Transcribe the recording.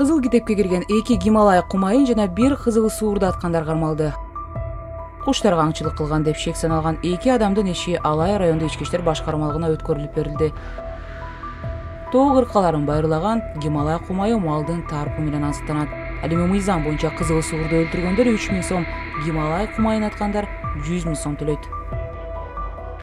Kızıl kitepke kirgen 2 Гималай Кумайын жana 1 Кызыл Суурда atkandar karmaldı. Kuştarga аңчылык kılgan dep şek sanalgan 2 adamdın eşi Алай rayonda içki işler başkarmalığına ötkörülüp berildi. Too kırkaların bayırlagan Гималай Кумайы mualdın tarpı menen ansıktanat. Alimi mıyzam boyunca Kızıl Суурdu öldürgönдөр 3000 сом, Гималай Кумайын atkandar 100 000 сом төлөйт.